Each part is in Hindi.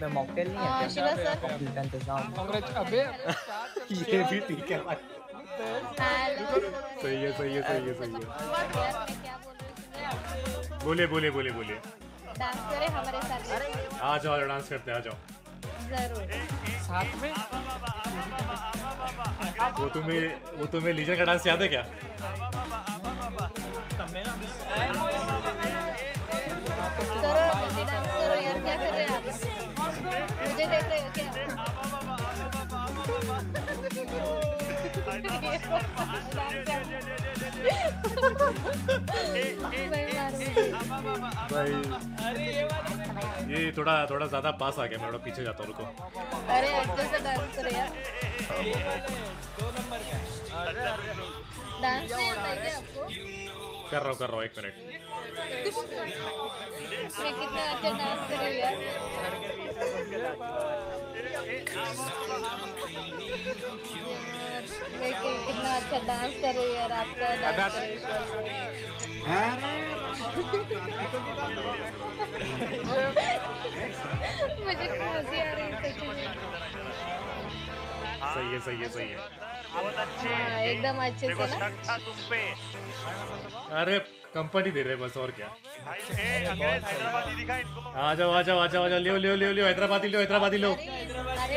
पे मॉकटेल नहीं है शिवा सर कंप्लीट इंतजाम कांग्रेस अबे ये भी ठीक है सही है बोले डांस करें हमारे साथ आ जाओ डांस करते हैं आ जाओ जरूर साथ में वो तुम्हें लीजन का डांस याद है क्या मुझे देख रहे हो क्या? ये थोड़ा ज्यादा पास आ गया मैं थोड़ा पीछे जाता हूँ रुको। अरे अच्छा डांस करो यार। दो नंबर डांस नहीं आता क्या आपको? कर रहा हूँ एक मिनट। मैं कितना अच्छा डांस कर रही यार। आपका डांस मुझे खुशी आ रही है सही है एकदम अच्छे से ना अरे कंपनी दे रहे बस और क्या आ जाओ लियो हैदराबादी लो अरे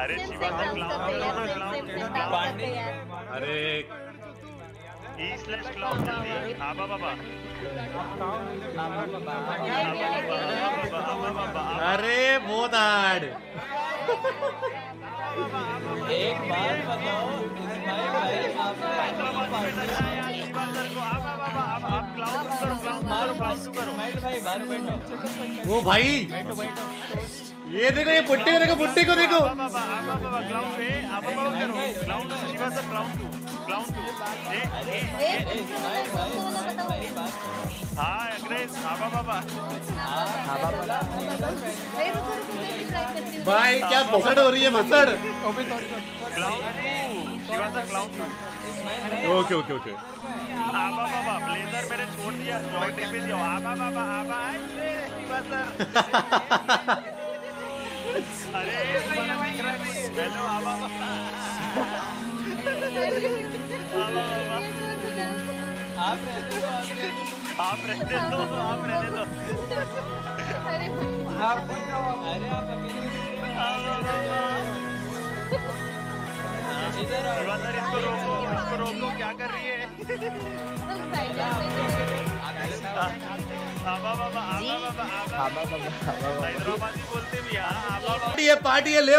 अरे शिवा सर क्या सुनो अरे क्लाउन अरे बहुत हार्ड एक बार बताओ वो भाई ये देखो ये पुट्टी को देखो भाई क्या भसड़ हो रही है भसड़ ओके ब्लेजर मैंने छोड़ दिया अरे आप रहने दो इसको रोको क्या कर रही है हैदराबादी बोलते भी यार पार्टी है ले ओ